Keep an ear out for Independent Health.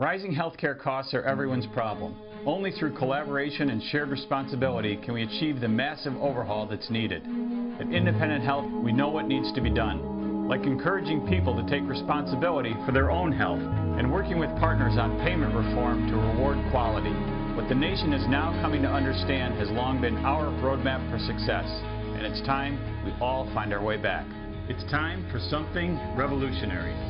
Rising healthcare costs are everyone's problem. Only through collaboration and shared responsibility can we achieve the massive overhaul that's needed. At Independent Health, we know what needs to be done, like encouraging people to take responsibility for their own health and working with partners on payment reform to reward quality. What the nation is now coming to understand has long been our roadmap for success, and it's time we all find our way back. It's time for something revolutionary.